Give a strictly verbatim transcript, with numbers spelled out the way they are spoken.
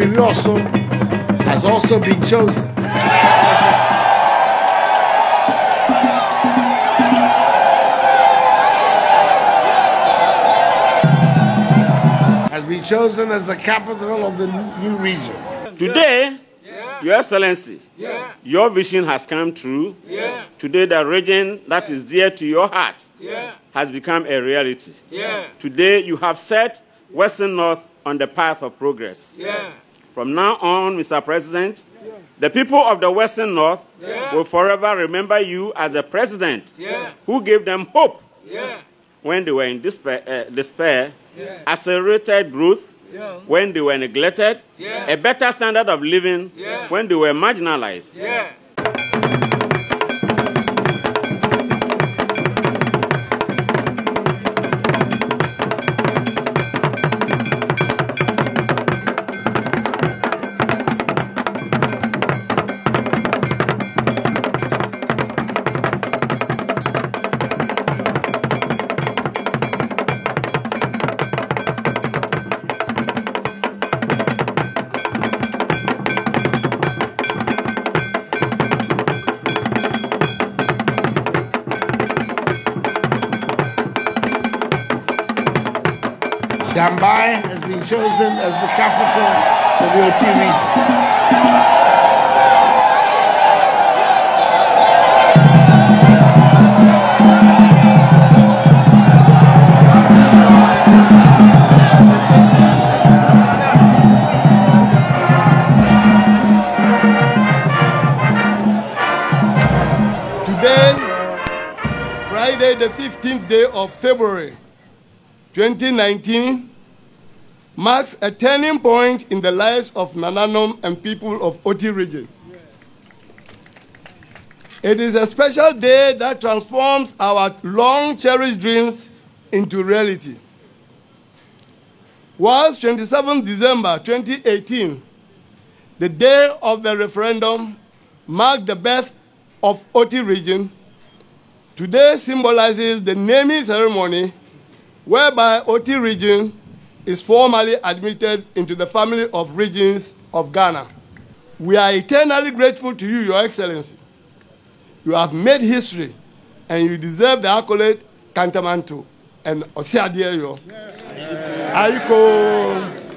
Priloso has also been chosen as a has been chosen as the capital of the new region. Today, yeah. Your Excellency, yeah. Your vision has come true. Yeah. Today, the region that is dear to your heart yeah. has become a reality. Yeah. Today, you have set Western North on the path of progress. Yeah. From now on, Mister President, yeah. the people of the Western North yeah. will forever remember you as a president yeah. who gave them hope yeah. when they were in despair, uh, despair yeah. accelerated growth yeah. when they were neglected, yeah. a better standard of living yeah. when they were marginalized. Yeah. Dambai has been chosen as the capital of the Oti region. Today, Friday the fifteenth day of February, twenty nineteen marks a turning point in the lives of Nananom and people of Oti region. It is a special day that transforms our long-cherished dreams into reality. Whilst twenty-seventh December twenty eighteen, the day of the referendum, marked the birth of Oti region, today symbolizes the naming ceremony whereby Oti region is formally admitted into the family of regions of Ghana. We are eternally grateful to you, Your Excellency. You have made history, and you deserve the accolade Kantamantu and Osiadieyo. Aiko.